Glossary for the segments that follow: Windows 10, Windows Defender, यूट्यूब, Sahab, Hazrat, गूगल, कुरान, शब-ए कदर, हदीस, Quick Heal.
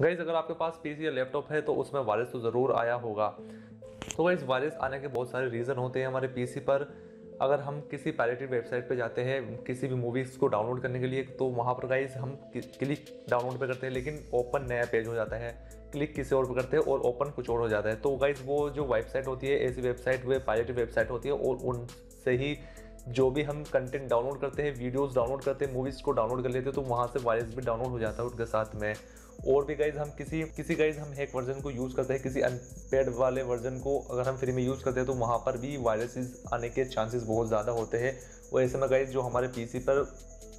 Guys अगर आपके पास PC या लैपटॉप है तो उसमें वायरस तो ज़रूर आया होगा। तो गाइस वायरस आने के बहुत सारे रीज़न होते हैं। हमारे पीसी पर अगर हम किसी पायरेटेड वेबसाइट पे जाते हैं किसी भी मूवीज़ को डाउनलोड करने के लिए, तो वहाँ पर गाइस हम क्लिक डाउनलोड पे करते हैं लेकिन ओपन नया पेज हो जाता है, क्लिक किसी और पे करते हैं और ओपन कुछ और हो जाता है। तो गाइस वो जो वेबसाइट होती है ऐसी वेबसाइट वे पायरेटेड वेबसाइट होती है और उनसे ही जो भी हम कंटेंट डाउनलोड करते हैं, वीडियोस डाउनलोड करते हैं, मूवीज़ को डाउनलोड कर लेते हैं तो वहाँ से वायरस भी डाउनलोड हो जाता है उनके साथ में। और भी गाइज हम हम हैक वर्जन को यूज़ करते हैं, किसी अनपेड वाले वर्जन को अगर हम फ्री में यूज़ करते हैं तो वहाँ पर भी वायरसेस आने के चांसेस बहुत ज़्यादा होते हैं। और ऐसे में गाइज जो हमारे पीसी पर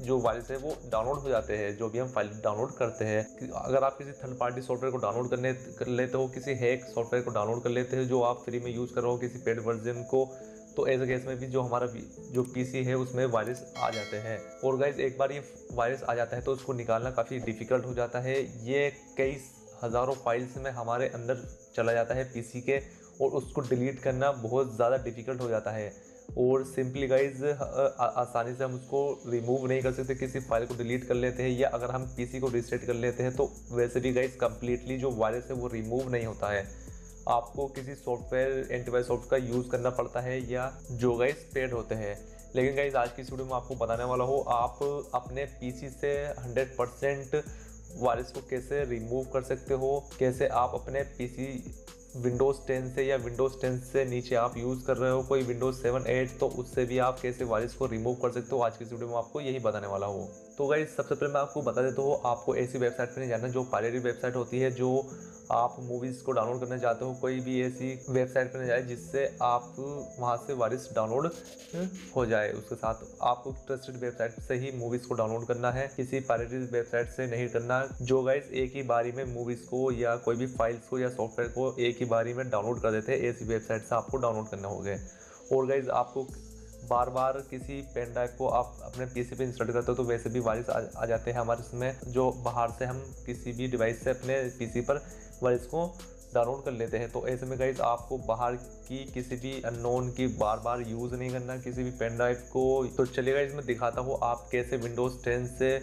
जो वायरस है वो डाउनलोड हो जाते हैं जो भी हम फाइल डाउनलोड करते हैं। अगर आप किसी थर्ड पार्टी सॉफ्टवेयर को डाउनलोड कर लेते हो, किसी हैक सॉफ्टवेयर को डाउनलोड कर लेते हो जो आप फ्री में यूज़ कर रहे हो किसी पेड वर्जन को, तो ऐसे केस में भी जो हमारा जो पीसी है उसमें वायरस आ जाते हैं। और गाइज एक बार ये वायरस आ जाता है तो उसको निकालना काफ़ी डिफ़िकल्ट हो जाता है। ये कई हज़ारों फाइल्स में हमारे अंदर चला जाता है पीसी के और उसको डिलीट करना बहुत ज़्यादा डिफ़िकल्ट हो जाता है। और सिंपली गाइज आसानी से हम उसको रिमूव नहीं कर सकते, किसी फाइल को डिलीट कर लेते हैं या अगर हम पीसी को रीसेट कर लेते हैं तो वैसे भी गाइज कम्प्लीटली जो वायरस है वो रिमूव नहीं होता है। आपको किसी सॉफ्टवेयर एंटीवायरस सॉफ्टवेयर का यूज़ करना पड़ता है या जो गाइस पेड होते हैं। लेकिन गाइस आज की वीडियो में आपको बताने वाला हूं आप अपने पीसी से 100% वायरस को कैसे रिमूव कर सकते हो, कैसे आप अपने पीसी विंडोज़ 10 से या विंडोज़ 10 से नीचे आप यूज़ कर रहे हो कोई विंडोज़ 7 8 तो उससे भी आप कैसे वायरस को रिमूव कर सकते हो। आज की वीडियो में आपको यही बताने वाला हूँ। तो गाइस सबसे पहले मैं आपको बता देता हूँ आपको ऐसी वेबसाइट पर नहीं जाना जो पायरेटेड वेबसाइट होती है। जो आप मूवीज़ को डाउनलोड करना चाहते हो कोई भी ऐसी वेबसाइट पर न जाए जिससे आप वहाँ से वायरस डाउनलोड हो जाए, उसके साथ आपको ट्रस्टेड वेबसाइट से ही मूवीज़ को डाउनलोड करना है, किसी पायरेटेड वेबसाइट से नहीं करना। जो गाइस एक ही बारी में मूवीज़ को या कोई भी फाइल्स को या सॉफ्टवेयर को एक ही बारी में डाउनलोड कर देते हैं ऐसी वेबसाइट से आपको डाउनलोड करना होगा। और गाइस आपको बार बार किसी पेन ड्राइव को आप अपने पीसी पे इंस्टॉल करते हो तो वैसे भी वायरस आ जाते हैं हमारे इसमें। जो बाहर से हम किसी भी डिवाइस से अपने पीसी पर वायरस को डाउनलोड कर लेते हैं तो ऐसे में गाइस आपको बाहर की किसी भी अननोन की बार बार यूज़ नहीं करना किसी भी पेन ड्राइव को। तो चलिए गाइस मैं दिखाता हूँ आप कैसे विंडोज़ 10 से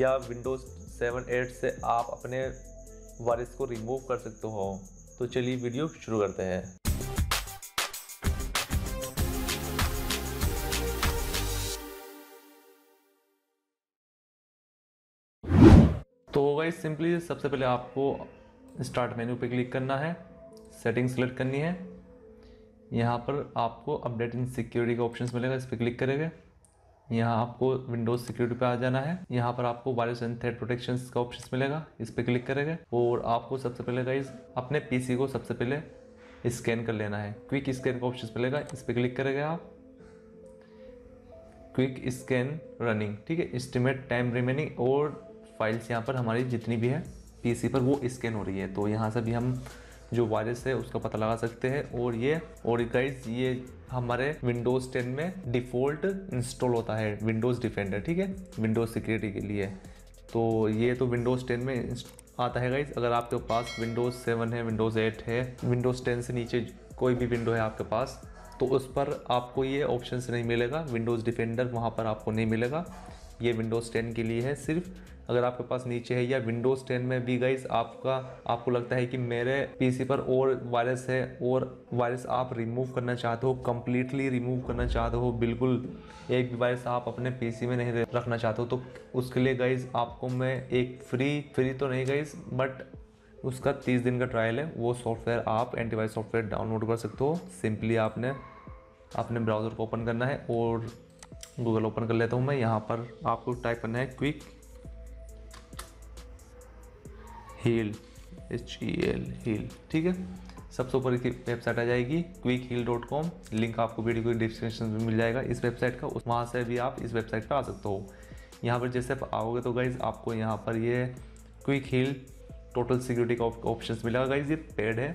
या विंडोज़ 7 8 से आप अपने वायरस को रिमूव कर सकते हो। तो चलिए वीडियो शुरू करते हैं। तो गाइस सिंपली सबसे पहले आपको स्टार्ट मेन्यू पे क्लिक करना है, सेटिंग सेलेक्ट करनी है, यहाँ पर आपको अपडेट इन सिक्योरिटी का ऑप्शन मिलेगा, इस पर क्लिक करेंगे। यहाँ आपको विंडोज़ सिक्योरिटी पे आ जाना है, यहाँ पर आपको वायरस एंड थ्रेट प्रोटेक्शन का ऑप्शन मिलेगा, इस पर क्लिक करेंगे। और आपको सबसे पहले गाइस अपने पीसी को सबसे पहले स्कैन कर लेना है, क्विक स्कैन का ऑप्शन मिलेगा, इस पर क्लिक करेंगे आप, क्विक स्कैन रनिंग, ठीक है, एस्टिमेट टाइम रिमेनिंग। और फाइल्स यहाँ पर हमारी जितनी भी है पीसी पर वो स्कैन हो रही है तो यहाँ से भी हम जो वायरस है उसका पता लगा सकते हैं। और गाइस ये हमारे विंडोज़ 10 में डिफ़ॉल्ट इंस्टॉल होता है विंडोज़ डिफेंडर, ठीक है, विंडोज़ सिक्योरिटी के लिए। तो ये तो विंडोज़ 10 में आता है गाइस। अगर आपके पास विंडोज़ 7 है, विंडोज़ 8 है, विंडोज़ 10 से नीचे कोई भी विंडो है आपके पास तो उस पर आपको ये ऑप्शन नहीं मिलेगा, विंडोज़ डिफेंडर वहाँ पर आपको नहीं मिलेगा, ये विंडोज़ 10 के लिए है सिर्फ। अगर आपके पास नीचे है या विंडोज़ 10 में भी गाइस आपको लगता है कि मेरे पीसी पर और वायरस है और वायरस आप रिमूव करना चाहते हो, कम्प्लीटली रिमूव करना चाहते हो, बिल्कुल एक भी वायरस आप अपने पीसी में नहीं रखना चाहते हो, तो उसके लिए गाइस आपको मैं एक फ्री तो नहीं गाइस बट उसका 30 दिन का ट्रायल है, वो सॉफ्टवेयर आप एंटीवायरस सॉफ्टवेयर डाउनलोड कर सकते हो। सिंपली आपने अपने ब्राउज़र को ओपन करना है और गूगल ओपन कर लेता हूँ मैं। यहाँ पर आपको टाइप करना है क्विक हील, HEAL, ठीक है, सबसे ऊपर की वेबसाइट आ जाएगी quickheal.com, लिंक आपको वीडियो के डिस्क्रिप्शन में मिल जाएगा इस वेबसाइट का, उस वहाँ से भी आप इस वेबसाइट पर आ सकते हो। यहाँ पर जैसे आप आओगे तो गाइज़ आपको यहाँ पर ये क्विक हील टोटल सिक्योरिटी का ऑप्शन मिलेगा। गाइज़ ये पेड है,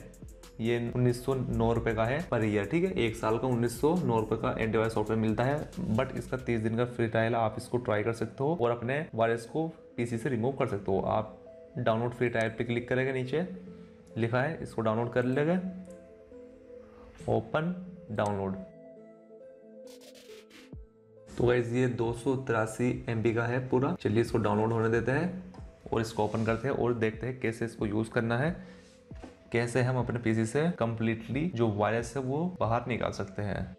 ये 1909 रुपये का है पर ईयर, ठीक है, एक साल का 1909 रुपये का एंटीवायरस सॉफ्टवेयर मिलता है बट इसका 30 दिन का फ्री ट्रायल, आप इसको ट्राई कर सकते हो और अपने वायरस को पीसी से रिमूव कर सकते हो। आप डाउनलोड फ्री ट्रायल पे क्लिक करेंगे, नीचे लिखा है इसको डाउनलोड कर लेंगे, ओपन डाउनलोड। तो गाइस ये 283 MB का है पूरा, चलिए इसको डाउनलोड होने देते हैं। और इसको ओपन करते हैं और देखते हैं कैसे इसको यूज़ करना है, कैसे हम अपने पीसी से कम्प्लीटली जो वायरस है वो बाहर निकाल सकते हैं।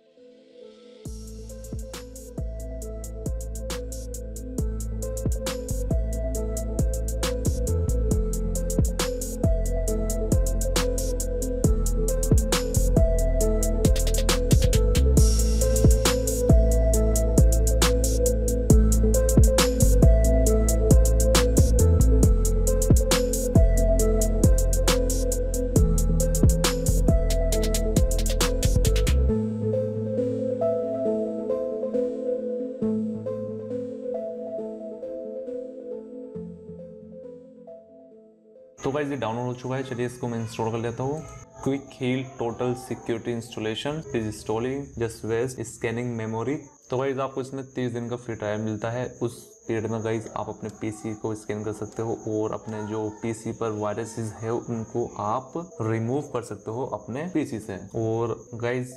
तो गाइस ये डाउनलोड हो चुका है, चलिए इसको मैं इंस्टॉल कर लेता हूँ। Quick heal total security installation is installing just waste scanning memory. तो गाइस आपको इसमें 30 दिन का फ्री ट्रायल मिलता है, उस पीरियड में गाइस आप अपने पीसी को स्कैन कर सकते हो और अपने जो पीसी पर वायरसेस है उनको आप रिमूव कर सकते हो अपने पीसी से। और गाइस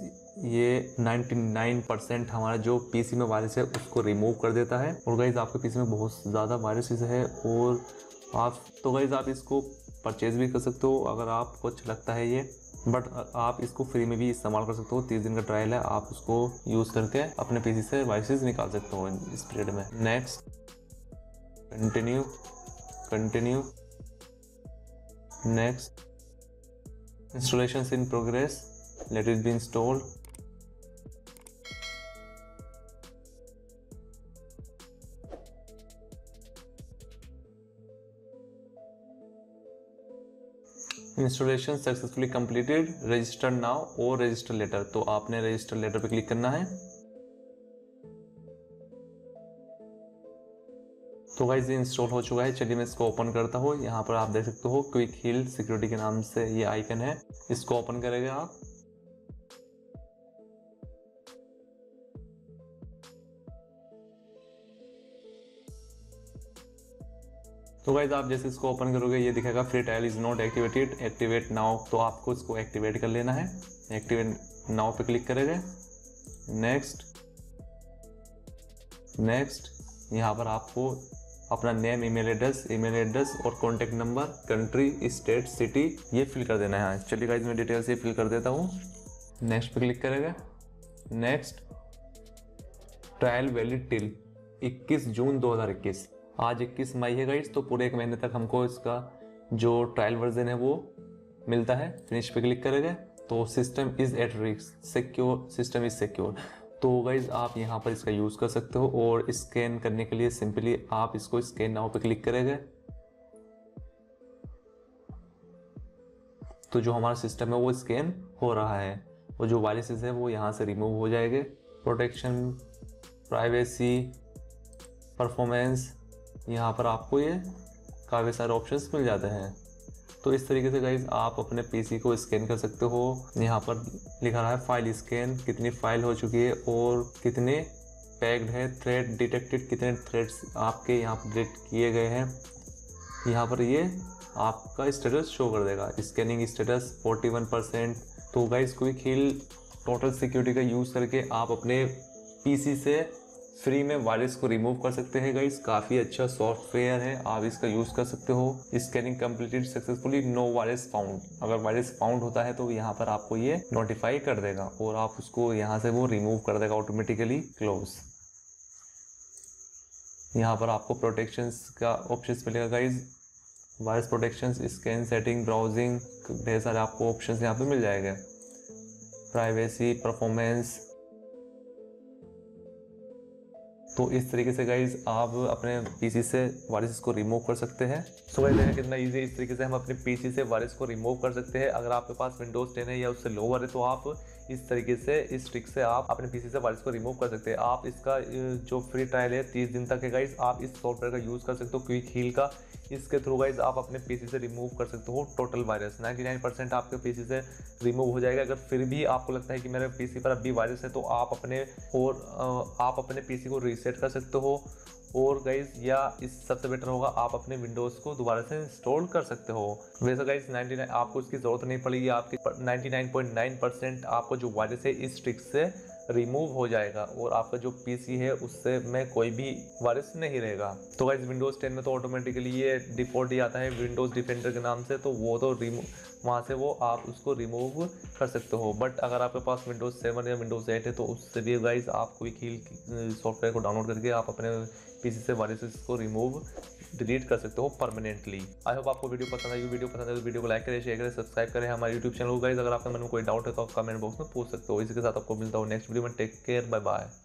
ये 99% हमारा जो पीसी में वायरस है उसको रिमूव कर देता है। और गाइस आपके पीसी में बहुत ज़्यादा वायरसेस है और आप तो गाइस आप इसको परचेज़ भी कर सकते हो अगर आपको अच्छा लगता है ये, बट आप इसको फ्री में भी इस्तेमाल कर सकते हो। 30 दिन का ट्रायल है, आप उसको यूज़ करके अपने पीसी से वायरसेस निकाल सकते हो इस पीरियड में। Next continue continue next installation in progress let it be installed. Installation successfully completed, register now और रजिस्टर लेटर। तो आपने रजिस्टर लेटर पर क्लिक करना है। तो गाइस ये इंस्टॉल हो चुका है, चलिए मैं इसको ओपन करता हूँ। यहाँ पर आप देख सकते हो क्विक हील सिक्योरिटी के नाम से ये आइकन है, इसको ओपन करेंगे आप। तो गाइस आप जैसे इसको ओपन करोगे ये दिखेगा free trial is not activated, activate now. तो आपको इसको एक्टिवेट कर लेना है, एक्टिवेट नाउ पे क्लिक करेंगे। नेक्स्ट नेक्स्ट यहाँ पर आपको अपना नेम, ईमेल एड्रेस और contact number, country, state, city ये फिल कर देना है। चलिए गाइस मैं डिटेल्स ये फिल कर देता हूँ। नेक्स्ट पे क्लिक करेगा। Next trial valid till 21 June 2021। आज 21 मई है गाइस, तो पूरे एक महीने तक हमको इसका जो ट्रायल वर्जन है वो मिलता है। फिनिश पे क्लिक करेंगे तो system is at risk, secure, system is secure. तो गाइस आप यहाँ पर इसका यूज़ कर सकते हो और स्कैन करने के लिए सिंपली आप इसको स्कैन नाउ पे क्लिक करेंगे तो जो हमारा सिस्टम है वो स्कैन हो रहा है और जो वायरसेस है वो यहाँ से रिमूव हो जाएंगे। प्रोटेक्शन, प्राइवेसी, परफॉर्मेंस, यहाँ पर आपको ये काफ़ी सारे ऑप्शंस मिल जाते हैं। तो इस तरीके से गाइज आप अपने पीसी को स्कैन कर सकते हो। यहाँ पर लिखा रहा है फाइल स्कैन, कितनी फाइल हो चुकी है और कितने पैक्ड है, थ्रेड डिटेक्टेड, कितने थ्रेड्स आपके यहाँ पर डिटेक्ट किए गए हैं। यहाँ पर ये आपका स्टेटस शो कर देगा, स्कैनिंग स्टेटस 41%। तो guys quick heal total security का यूज़ करके आप अपने पीसी से फ्री में वायरस को रिमूव कर सकते हैं। गाइस काफ़ी अच्छा सॉफ्टवेयर है, आप इसका यूज़ कर सकते हो। Scanning completed successfully, no virus found. अगर वायरस फाउंड होता है तो यहाँ पर आपको ये नोटिफाई कर देगा और आप उसको यहाँ से वो रिमूव कर देगा ऑटोमेटिकली। क्लोज, यहाँ पर आपको प्रोटेक्शंस का ऑप्शन मिलेगा guys, virus protections, scan, setting, browsing, ढेर सारे आपको ऑप्शन यहाँ पर मिल जाएगा। Privacy, performance. तो इस तरीके से गाइज आप अपने पीसी से वायरस को रिमूव कर सकते हैं। सो गाइज देखा कितना इजी है, इस तरीके से हम अपने पीसी से वायरस को रिमूव कर सकते हैं। अगर आपके पास विंडोज़ 10 है या उससे लोअर है तो आप इस तरीके से, इस ट्रिक से आप अपने पीसी से वायरस को रिमूव कर सकते हैं। आप इसका जो फ्री ट्रायल है 30 दिन तक है गाइज, आप इस सॉफ्टवेयर का यूज़ कर सकते हो क्विक हील का। इसके थ्रू गाइज आप अपने पीसी से रिमूव कर सकते हो टोटल वायरस। 99% आपके पीसी से रिमूव हो जाएगा। अगर फिर भी आपको लगता है कि मेरे पीसी पर अभी वायरस है तो आप अपने पीसी को रीसेट कर सकते हो। और गाइज या इस सबसे बेटर होगा आप अपने विंडोज़ को दोबारा से इंस्टॉल कर सकते हो। वैसे गाइज 99 आपको इसकी ज़रूरत नहीं पड़ेगी, आपके 99.9% आपको जो वायरस है इस ट्रिक से रिमूव हो जाएगा और आपका जो पीसी है उससे में कोई भी वायरस नहीं रहेगा। तो गाइस विंडोज़ 10 में तो ऑटोमेटिकली ये डिफ़ॉल्ट ही आता है विंडोज़ डिफेंडर के नाम से, तो वो तो वहाँ से वो आप उसको रिमूव कर सकते हो। बट अगर आपके पास विंडोज़ 7 या विंडोज़ 8 है तो उससे भी गाइस आप क्विक हील सॉफ्टवेयर को डाउनलोड करके आप अपने पीसी से वायरसेस को रिमूव डिलीट कर सकते हो परमानेंटली। आई होप आपको वीडियो पसंद आई। वीडियो पसंद है तो वीडियो को लाइक करें, शेयर करें, सब्सक्राइब करें हमारे यूट्यूब चैनल को गाइस। अगर आपके मन में कोई डाउट है तो आप कमेंट बॉक्स में पूछ सकते हो। इसी के साथ आपको मिलता हूँ नेक्स्ट वीडियो में। Take care, bye bye.